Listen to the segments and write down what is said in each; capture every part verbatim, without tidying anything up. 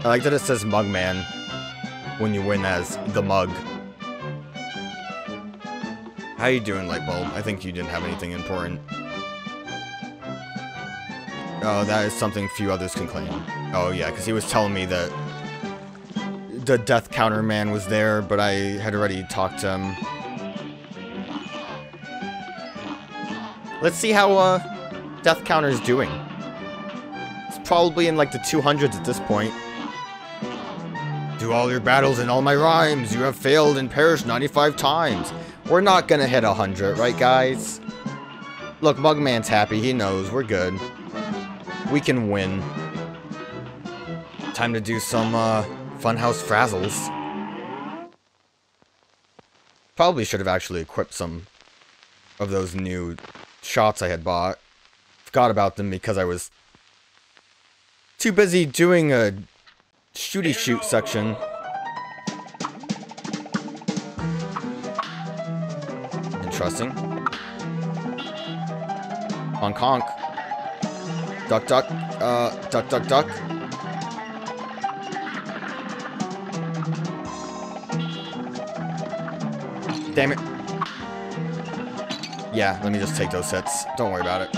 I like that it says Mugman when you win as the Mug. How you doing, Lightbulb? I think you didn't have anything important. Oh, that is something few others can claim. Oh yeah, because he was telling me that the death counter man was there, but I had already talked to him. Let's see how uh, death counter is doing. It's probably in like the two hundreds at this point. Do all your battles and all my rhymes. You have failed and perished ninety-five times. We're not gonna hit one hundred, right guys? Look, Mugman's happy, he knows, we're good. We can win. Time to do some, uh, Funhouse Frazzles. Probably should have actually equipped some of those new shots I had bought. Forgot about them because I was too busy doing a shooty-shoot section. Trusting. Honk honk. Duck duck. Uh, duck duck duck. Damn it. Yeah, let me just take those hits. Don't worry about it.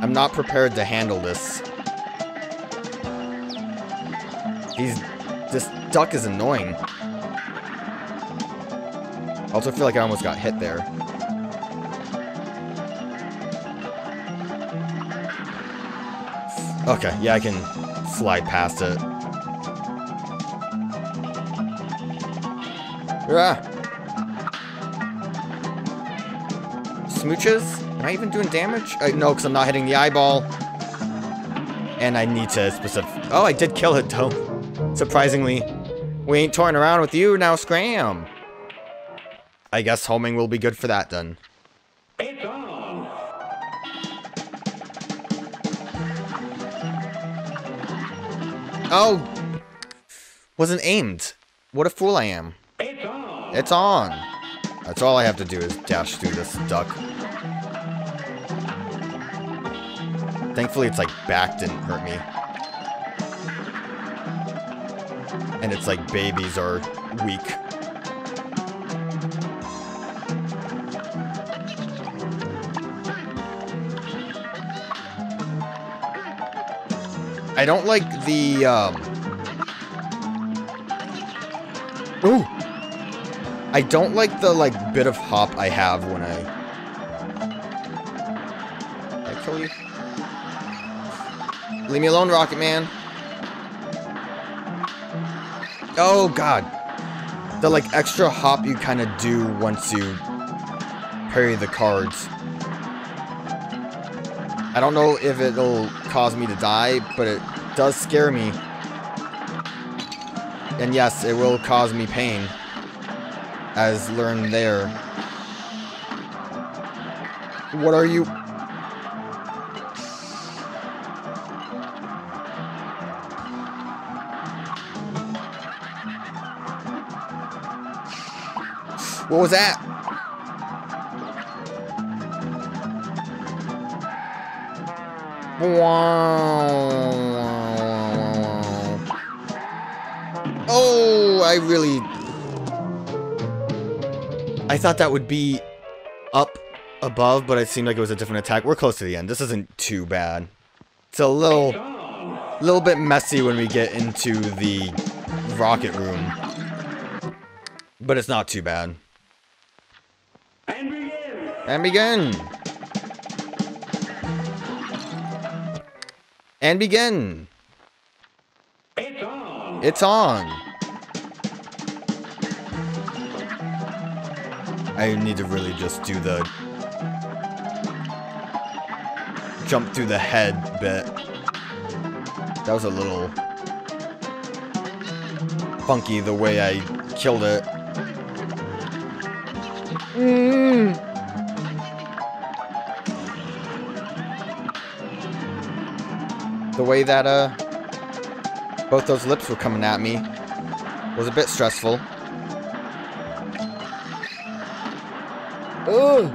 I'm not prepared to handle this. These, this duck is annoying. I also feel like I almost got hit there. Okay, yeah, I can slide past it. Ah. Smooches? Am I even doing damage? I, no, because I'm not hitting the eyeball. And I need to specific... Oh, I did kill it, though. Surprisingly. We ain't toying around with you, now scram! I guess homing will be good for that, then. It's on. Oh! Wasn't aimed. What a fool I am. It's on. It's on. That's all I have to do is dash through this duck. Thankfully, it's like back didn't hurt me. And it's like babies are weak. I don't like the, um... Ooh! I don't like the, like, bit of hop I have when I... Did I kill you? Leave me alone, Rocket Man! Oh, God! The, like, extra hop you kind of do once you parry the cards. I don't know if it'll cause me to die, but it does scare me. And yes, it will cause me pain, as learned there. What are you? What was that? Oh, I really... I thought that would be up above, but it seemed like it was a different attack. We're close to the end. This isn't too bad. It's a little, little bit messy when we get into the rocket room. But it's not too bad. And begin! And begin! And begin! It's on! It's on! I need to really just do the... jump through the head bit. That was a little... funky the way I killed it. Mmm! The way that, uh, both those lips were coming at me was a bit stressful. Ooh!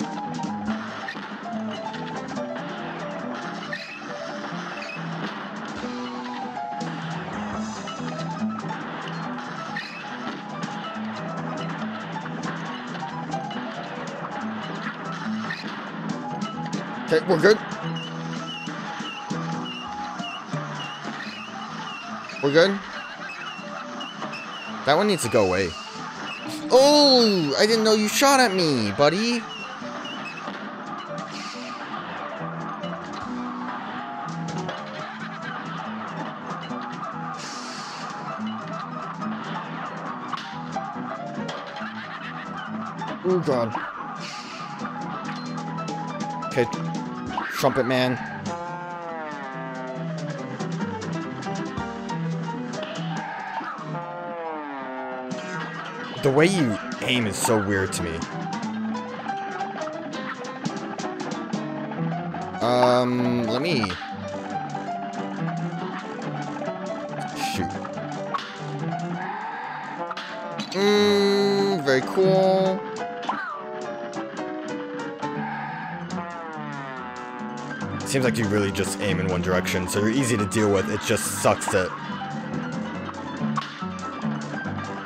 Okay, we're good. We're good. That one needs to go away. Oh, I didn't know you shot at me, buddy. Oh, God. Okay, Trumpet Man. The way you aim is so weird to me. Um, let me... Shoot. Mmm, very cool. Seems like you really just aim in one direction, so you're easy to deal with. It just sucks that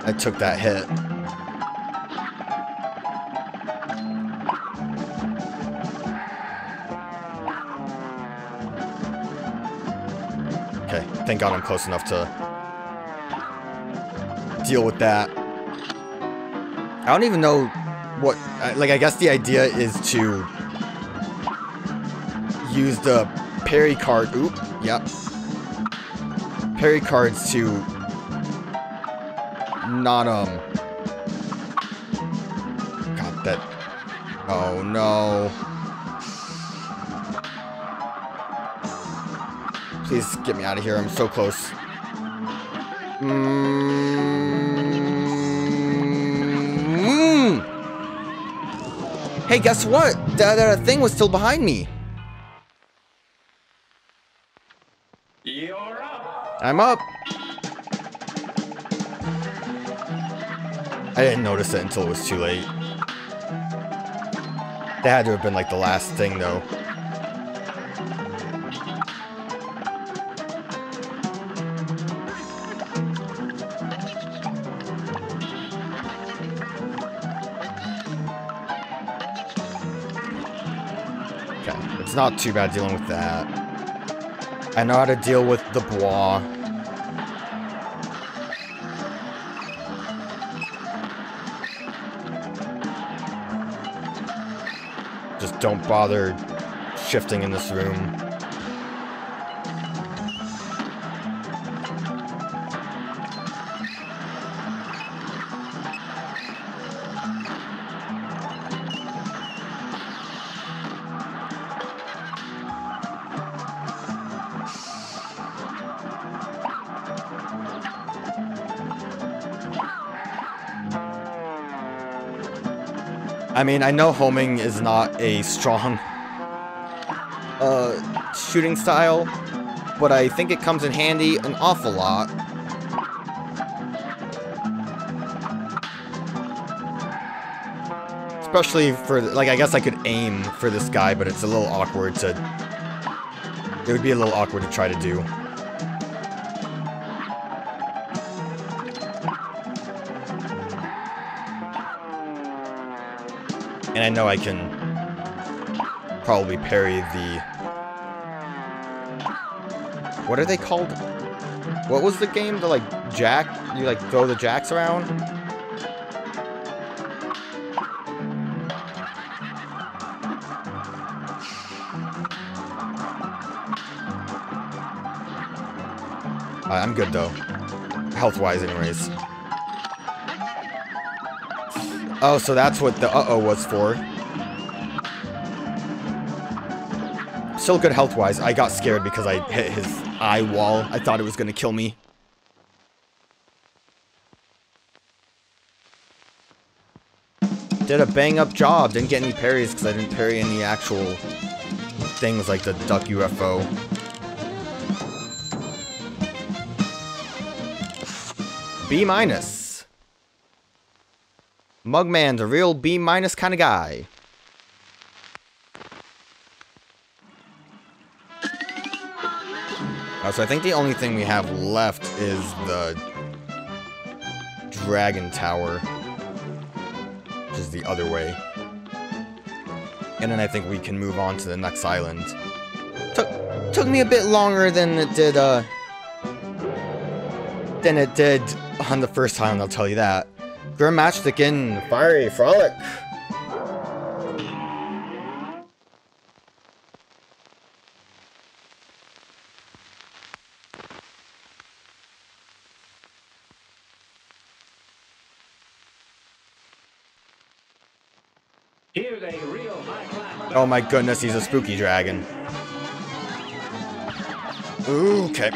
I took that hit. Okay, thank God I'm close enough to deal with that. I don't even know what, like, I guess the idea is to use the parry card, oop, yep, parry cards to not, um, God, that, oh no, please get me out of here, I'm so close, mm-hmm. Hey, guess what, that, that thing was still behind me. I'm up! I didn't notice it until it was too late. That had to have been like the last thing though. Okay, it's not too bad dealing with that. I know how to deal with the bois. Just don't bother shifting in this room. I mean, I know homing is not a strong uh, shooting style, but I think it comes in handy an awful lot. Especially for, like, I guess I could aim for this guy, but it's a little awkward to... It would be a little awkward to try to do. And I know I can probably parry the... What are they called? What was the game? The, like, jack? You, like, throw the jacks around? Uh, I'm good, though. Health-wise, anyways. Oh, so that's what the uh-oh was for. Still good health-wise. I got scared because I hit his eye wall. I thought it was gonna kill me. Did a bang-up job. Didn't get any parries because I didn't parry any actual things like the duck U F O. B-minus. Mugman's a real B-minus kind of guy. Uh, so I think the only thing we have left is the Dragon Tower. Which is the other way. and then I think we can move on to the next island. Took took me a bit longer than it did uh than it did on the first time, I'll tell you that. Grim Matchstick in Fiery Frolic. Oh my goodness, he's a spooky dragon. Ooh, okay.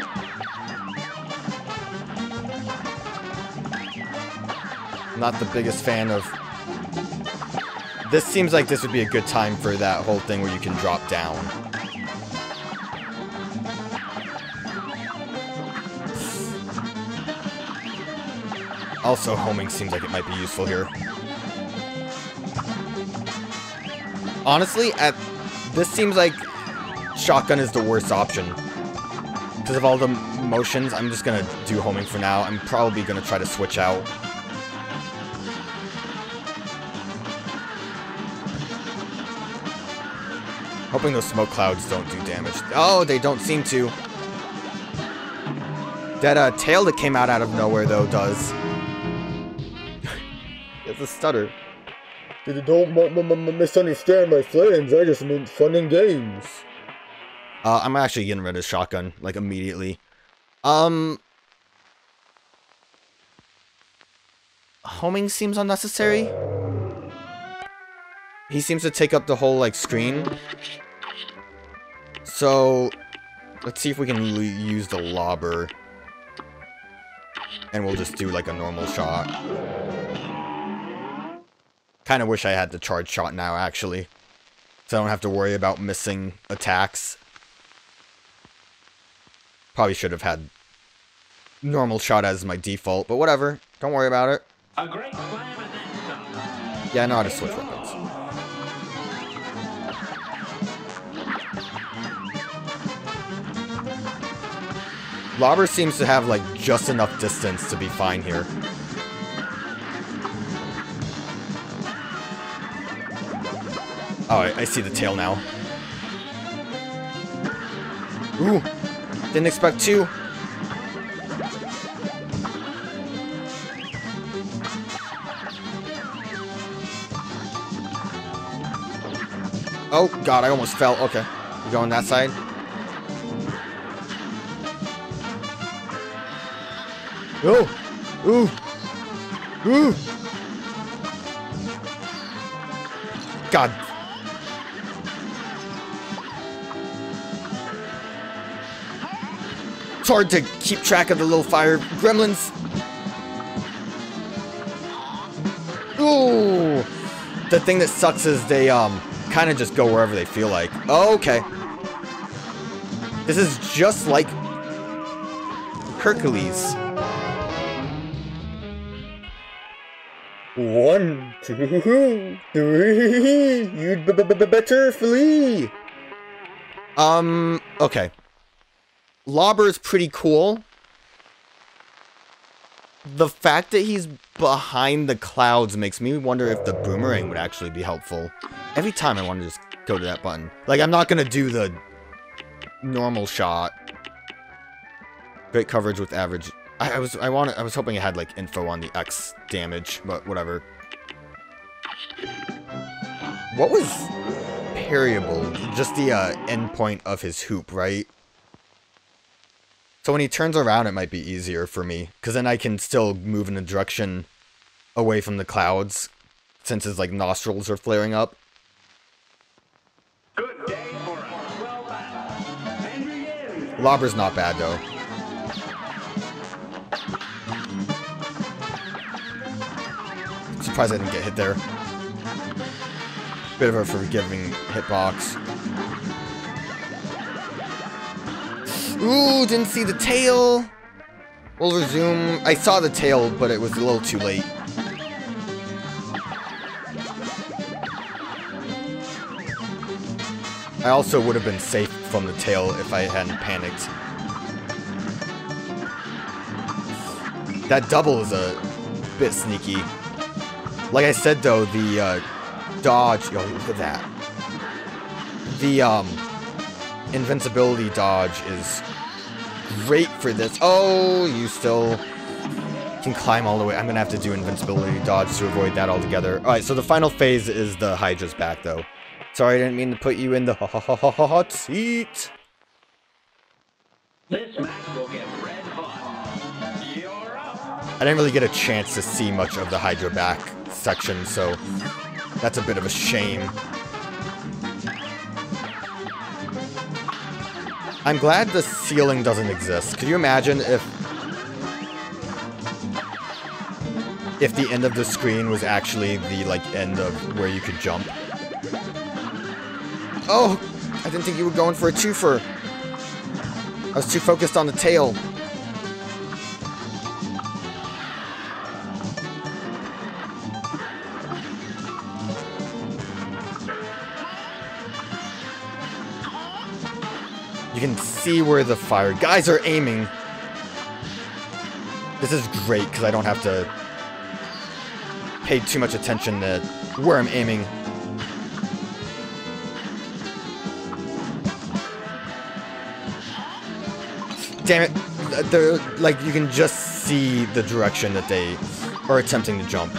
Not the biggest fan of... This seems like this would be a good time for that whole thing where you can drop down. Also, homing seems like it might be useful here. Honestly, at this seems like shotgun is the worst option. Because of all the motions, I'm just going to do homing for now. I'm probably going to try to switch out. Hoping those smoke clouds don't do damage. Oh, they don't seem to. That uh, tail that came out out of nowhere, though, does. It's a stutter. Don't misunderstand my plans, I just mean fun and games. Uh, I'm actually getting rid of shotgun, like, immediately. Um... Homing seems unnecessary. He seems to take up the whole, like, screen. So, let's see if we can use the lobber. And we'll just do, like, a normal shot. Kind of wish I had the charge shot now, actually. So I don't have to worry about missing attacks. Probably should have had normal shot as my default, but whatever. Don't worry about it. A great yeah, I know how to switch weapons. Lobber seems to have, like, just enough distance to be fine here. Oh, I, I see the tail now. Ooh, didn't expect to. Oh, God, I almost fell. Okay, we go on that side. Ooh, ooh, ooh. God. It's hard to keep track of the little fire gremlins. Ooh! The thing that sucks is they um kind of just go wherever they feel like. Oh, okay. This is just like Hercules. One, two, three. You'd b b b better flee. Um. Okay. Lobber is pretty cool. The fact that he's behind the clouds makes me wonder if the boomerang would actually be helpful. Every time I want to just go to that button. Like, I'm not going to do the normal shot. Great coverage with average. I, I was I want I was hoping I had like info on the X damage, but whatever. What was parryable? Just the uh, end point of his hoop, right? So when he turns around, it might be easier for me, because then I can still move in a direction away from the clouds, since his like nostrils are flaring up. Good day for us. Well battled. Lobber's not bad though. I'm surprised I didn't get hit there. Bit of a forgiving hitbox. Ooh, didn't see the tail. We'll resume. I saw the tail, but it was a little too late. I also would have been safe from the tail if I hadn't panicked. That double is a bit sneaky. Like I said, though, the uh, dodge... Oh, look at that. The um, invincibility dodge is great for this. Oh, you still can climb all the way. I'm going to have to do invincibility dodge to avoid that altogether. Alright, so the final phase is the Hydra's back, though. Sorry, I didn't mean to put you in the hot seat. This match will get red hot. You're up. I didn't really get a chance to see much of the Hydra back section, so that's a bit of a shame. I'm glad the ceiling doesn't exist. Could you imagine if if the end of the screen was actually the like end of where you could jump? Oh, I didn't think you were going for a twofer. I was too focused on the tail. You can see where the fire guys are aiming. This is great because I don't have to pay too much attention to where I'm aiming. Damn it. They're, like, you can just see the direction that they are attempting to jump.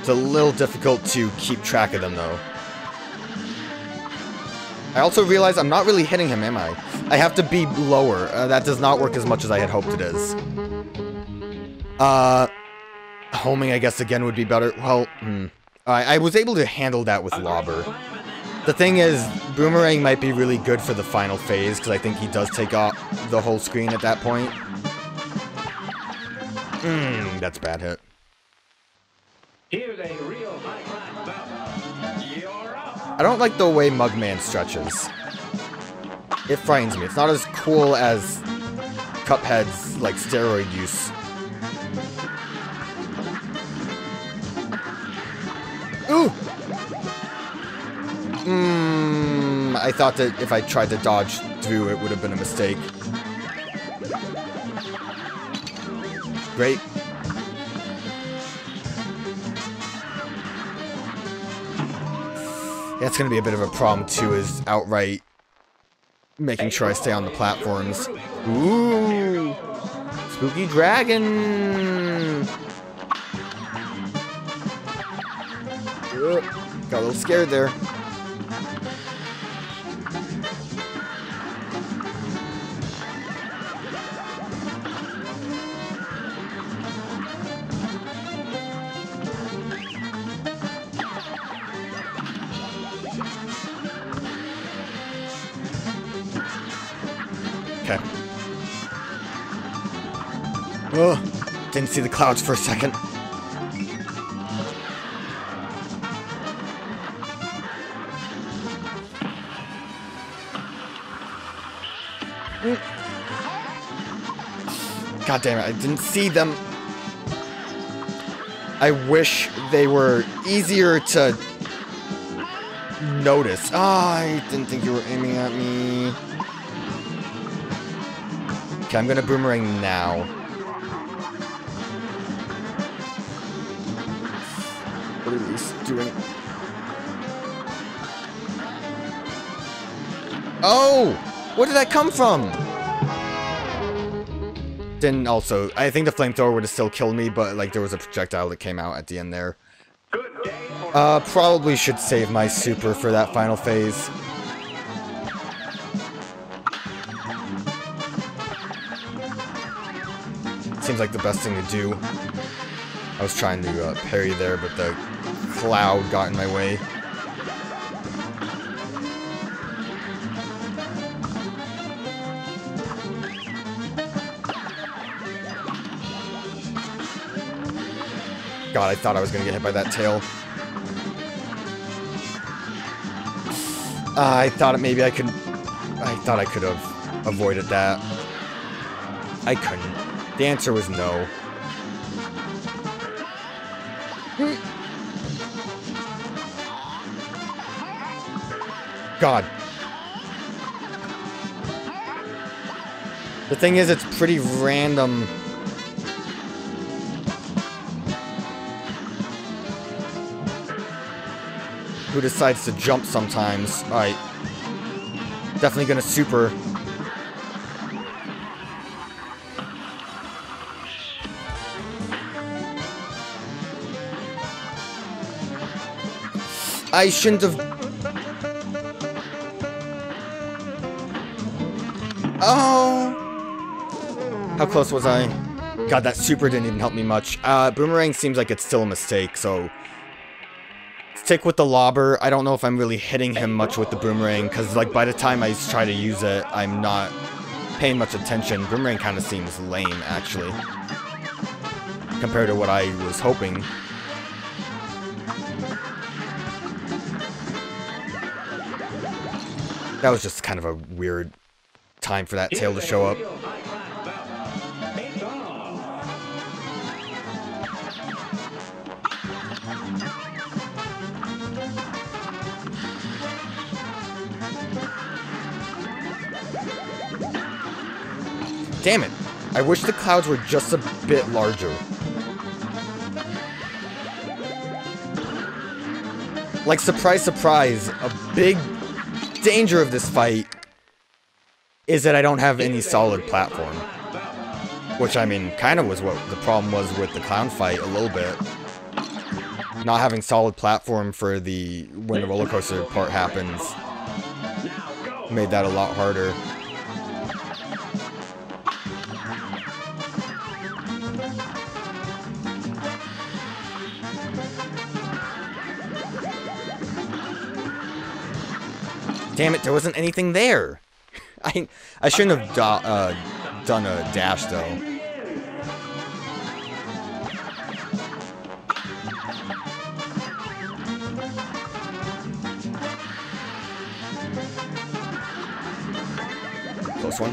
It's a little difficult to keep track of them, though. I also realize I'm not really hitting him, am I? I have to be lower. Uh, that does not work as much as I had hoped it is. Uh, homing, I guess, again, would be better. Well, hmm. I, I was able to handle that with Lobber. The thing is, Boomerang might be really good for the final phase, because I think he does take off the whole screen at that point. Mmm, that's a bad hit. Here's a real high-class battle. You're up. I don't like the way Mugman stretches. It frightens me. It's not as cool as Cuphead's, like, steroid use. Ooh! Mmm, I thought that if I tried to dodge through, it would have been a mistake. Great. That's going to be a bit of a problem, too, is outright making sure I stay on the platforms. Ooh! Spooky dragon! Oh, got a little scared there. Oh, didn't see the clouds for a second. God damn it, I didn't see them. I wish they were easier to notice. Ah, oh, I didn't think you were aiming at me. Okay, I'm gonna boomerang now. What are these doing? Oh! Where did that come from? Then also, I think the flamethrower would have still killed me, but like there was a projectile that came out at the end there. Uh, probably should save my super for that final phase. Seems like the best thing to do. I was trying to uh, parry there, but the cloud got in my way. God, I thought I was gonna get hit by that tail. Uh, I thought it maybe I could... I thought I could have avoided that. I couldn't. The answer was no. God. The thing is, it's pretty random. who decides to jump sometimes. Alright. Definitely gonna super. I shouldn't have... Oh! How close was I? God, that super didn't even help me much. Uh, boomerang seems like it's still a mistake, so... Stick with the lobber. I don't know if I'm really hitting him much with the boomerang, because, like, by the time I try to use it, I'm not paying much attention. Boomerang kind of seems lame, actually, compared to what I was hoping. That was just kind of a weird time for that tail to show up. Damn it! I wish the clouds were just a bit larger. Like, surprise, surprise, a big... danger of this fight is that I don't have any solid platform, which, I mean, kind of was what the problem was with the clown fight a little bit. Not having solid platform for the when the roller coaster part happens made that a lot harder. Damn it, there wasn't anything there. I I shouldn't have do, uh, done a dash, though. Close one.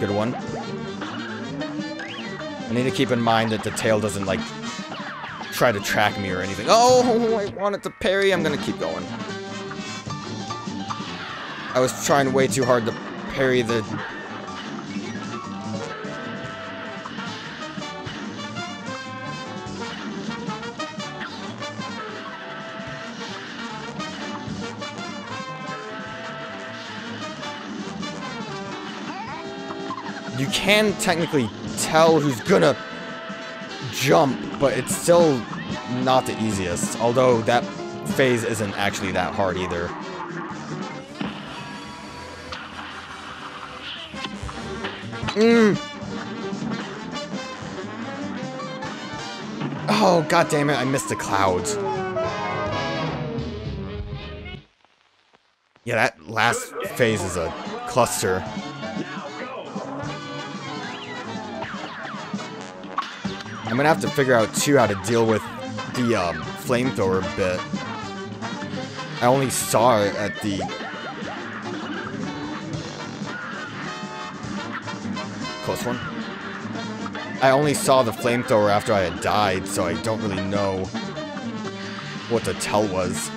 Good one. I need to keep in mind that the tail doesn't, like... try to track me or anything. Oh, I wanted to parry. I'm gonna keep going. I was trying way too hard to parry the... You can technically tell who's gonna jump, but it's still not the easiest, although that phase isn't actually that hard either. Mm. Oh, god damn it, I missed the clouds. Yeah, that last phase is a cluster. I'm gonna have to figure out, too, how to deal with the um, flamethrower bit. I only saw it at the... Close one. I only saw the flamethrower after I had died, so I don't really know what the tell was.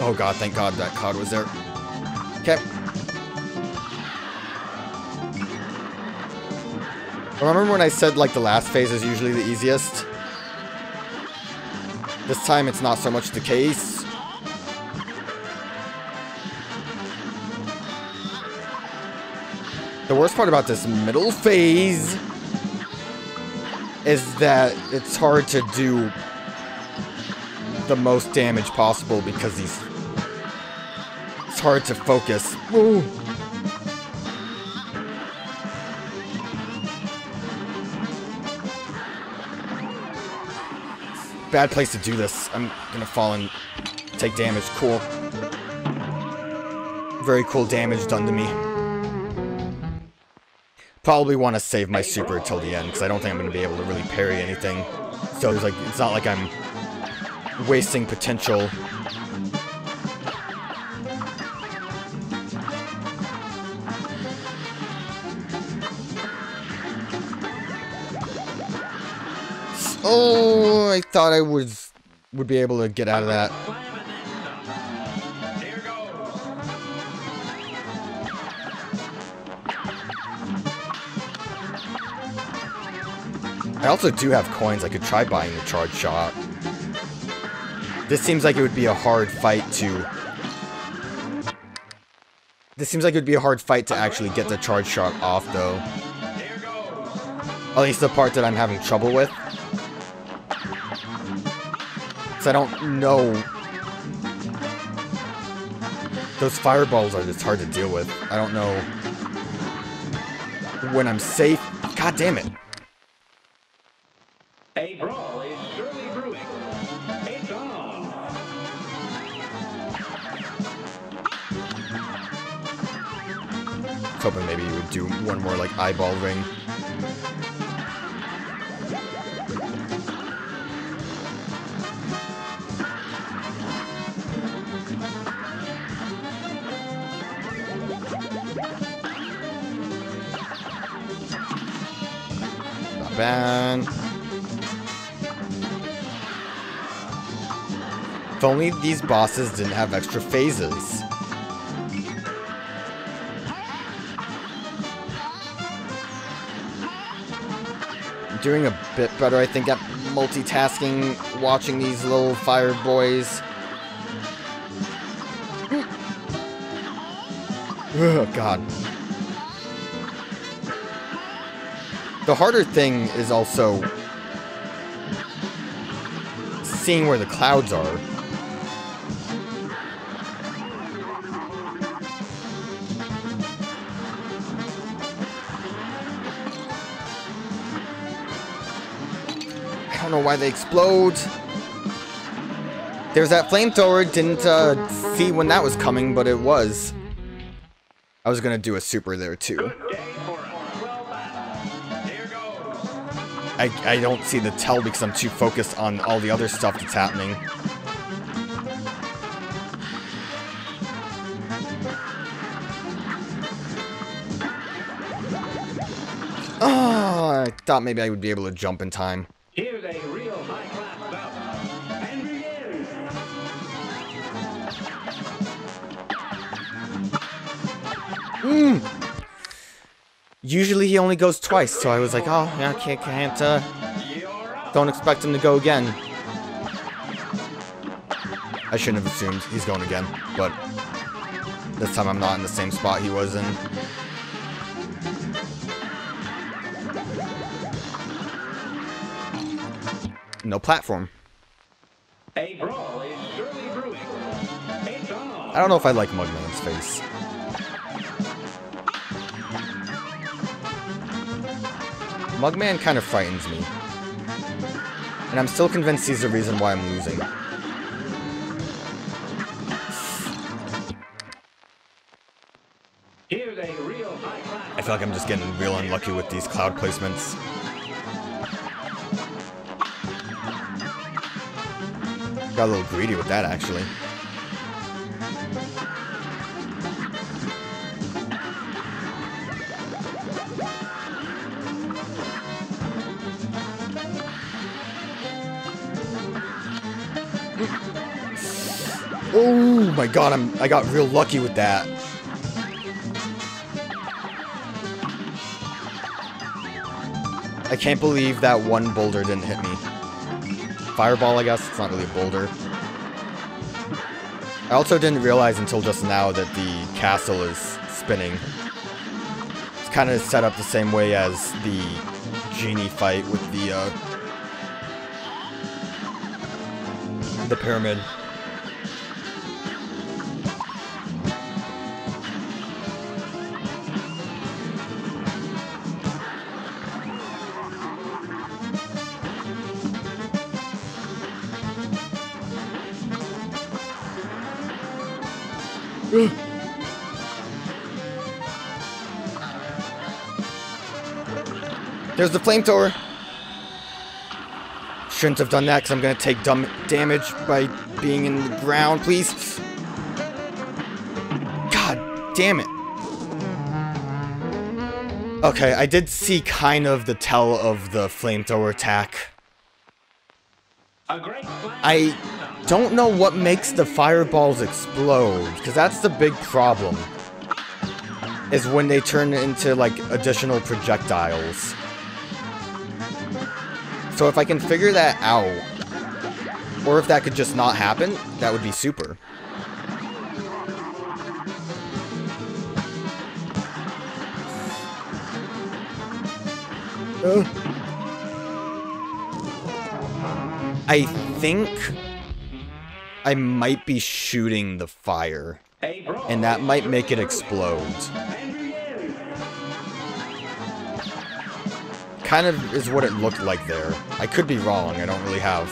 Oh god, thank god that cloud was there. Okay. Remember when I said, like, the last phase is usually the easiest? This time it's not so much the case. The worst part about this middle phase is that it's hard to do the most damage possible because these... It's hard to focus. Ooh. Bad place to do this. I'm gonna fall and take damage. Cool. Very cool damage done to me. Probably want to save my super till the end, because I don't think I'm gonna be able to really parry anything. So it's like, it's not like I'm wasting potential. Oh, I thought I was would be able to get out of that. I also do have coins. I could try buying the charge shot. This seems like it would be a hard fight to... This seems like it would be a hard fight to actually get the charge shot off, though. At least the part that I'm having trouble with. So I don't know... Those fireballs are just hard to deal with. I don't know... When I'm safe... God damn it! A brawl is surely brewing. It's on. I was hoping maybe you would do one more like eyeball ring. Not bad. If only these bosses didn't have extra phases. I'm doing a bit better, I think, at multitasking, watching these little fire boys. Oh, God. The harder thing is also seeing where the clouds are. I don't know why they explode. There's that flamethrower. Didn't uh, see when that was coming, but it was. I was gonna do a super there too. I, I don't see the tell because I'm too focused on all the other stuff that's happening. Oh, I thought maybe I would be able to jump in time. Here's a real high-class bout, and begins. Mm. Usually he only goes twice, so I was like, oh, I can't, can't uh, don't expect him to go again. I shouldn't have assumed he's going again, but this time I'm not in the same spot he was in. No platform. A brawl is surely brewing. It's on. I don't know if I like Mugman's face. Mugman kind of frightens me. And I'm still convinced he's the reason why I'm losing. Here's a real high class. I feel like I'm just getting real unlucky with these cloud placements. Got a little greedy with that, actually. Oh my god, I'm, I got real lucky with that. I can't believe that one boulder didn't hit me. Fireball, I guess. It's not really a boulder. I also didn't realize until just now that the castle is spinning. It's kind of set up the same way as the genie fight with the, uh... the pyramid. There's the flamethrower. Shouldn't have done that because I'm going to take dumb damage by being in the ground, please. God damn it. Okay, I did see kind of the tell of the flamethrower attack. I... don't know what makes the fireballs explode, because that's the big problem, is when they turn into, like, additional projectiles. So if I can figure that out, or if that could just not happen, that would be super. Uh. I think I might be shooting the fire, and that might make it explode. Kind of is what it looked like there. I could be wrong, I don't really have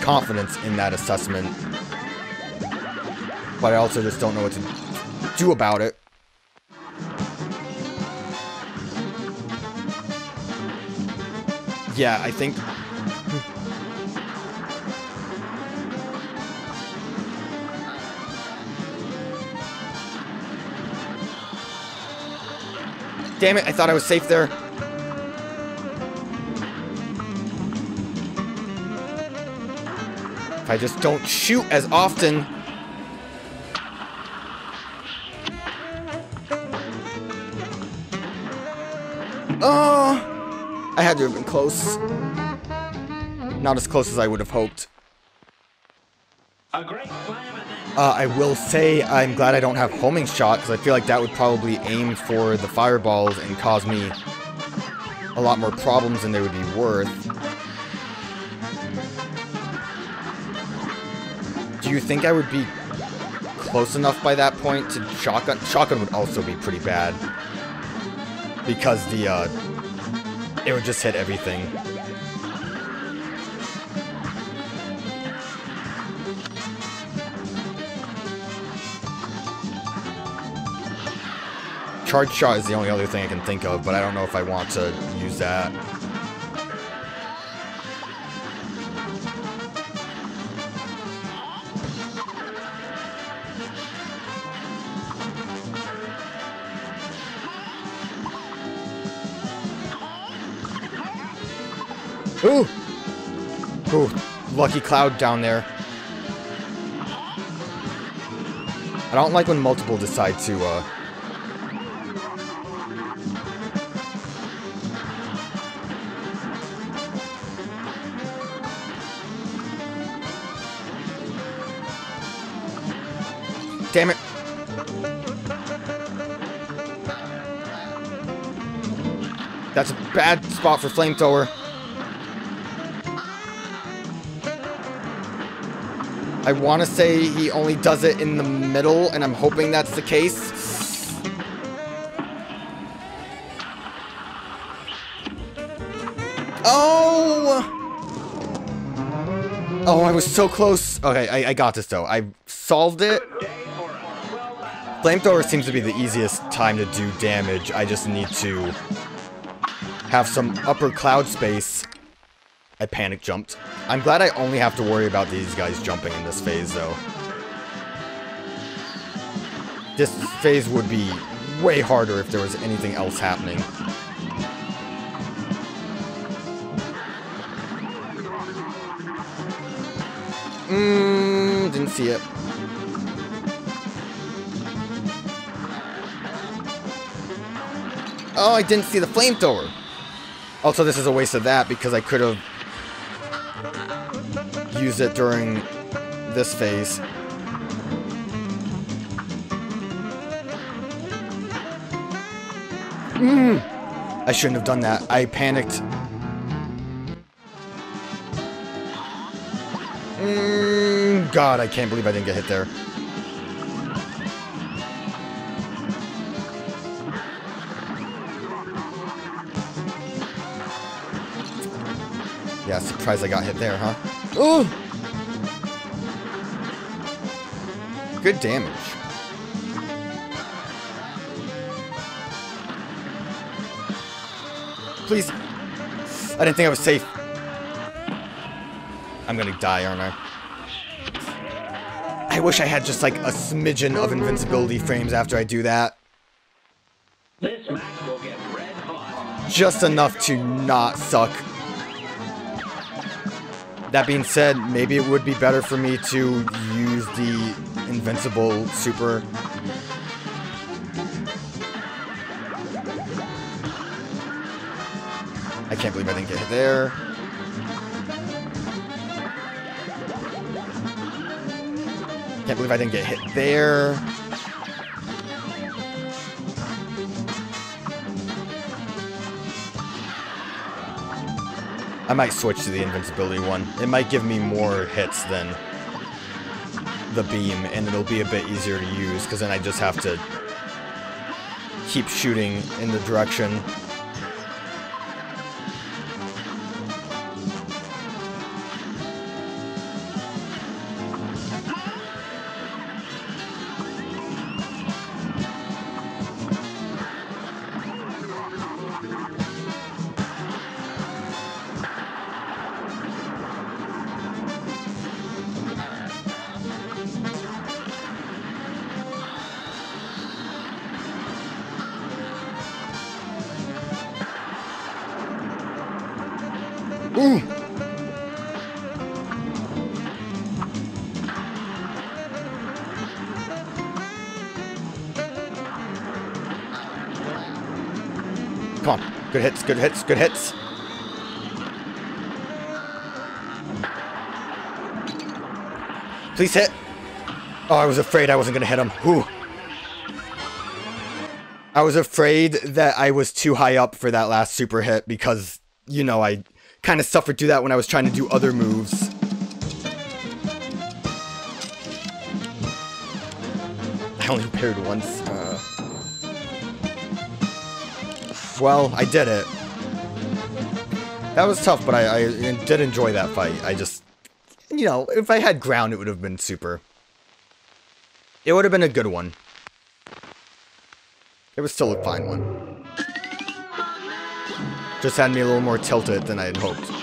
confidence in that assessment. But I also just don't know what to do about it. Yeah, I think... Damn it, I thought I was safe there. If I just don't shoot as often. Oh, I had to have been close. Not as close as I would have hoped. Uh, I will say I'm glad I don't have homing shot, because I feel like that would probably aim for the fireballs and cause me a lot more problems than they would be worth. Do you think I would be close enough by that point to shotgun? Shotgun would also be pretty bad, because the uh, it would just hit everything. Charge shot is the only other thing I can think of, but I don't know if I want to use that. Ooh! Ooh, lucky cloud down there. I don't like when multiple decide to, uh... Damn it. That's a bad spot for flamethrower. I want to say he only does it in the middle, and I'm hoping that's the case. Oh! Oh, I was so close. Okay, I, I got this, though. I solved it. Flamethrower seems to be the easiest time to do damage. I just need to have some upper cloud space. I panic jumped. I'm glad I only have to worry about these guys jumping in this phase, though. This phase would be way harder if there was anything else happening. Mmm, didn't see it. Oh, I didn't see the flamethrower. Also, this is a waste of that because I could have used it during this phase. Mm. I shouldn't have done that. I panicked. Mm, God, I can't believe I didn't get hit there. Yeah, surprised I got hit there, huh? Ooh! Good damage. Please! I didn't think I was safe. I'm gonna die, aren't I? I wish I had just like a smidgen of invincibility frames after I do that. This match will get red hot. Just enough to not suck. That being said, maybe it would be better for me to use the invincible super. I can't believe I didn't get hit there. Can't believe I didn't get hit there. I might switch to the invincibility one. It might give me more hits than the beam, and it'll be a bit easier to use, because then I just have to keep shooting in the direction. Ooh. Come on. Good hits, good hits, good hits. Please hit. Oh, I was afraid I wasn't going to hit him. Ooh. I was afraid that I was too high up for that last super hit because, you know, I kind of suffered through that when I was trying to do other moves. I only parried once. Uh, well, I did it. That was tough, but I, I did enjoy that fight. I just, you know, if I had ground, it would have been super. It would have been a good one. It was still a fine one. Just had me a little more tilted than I had hoped.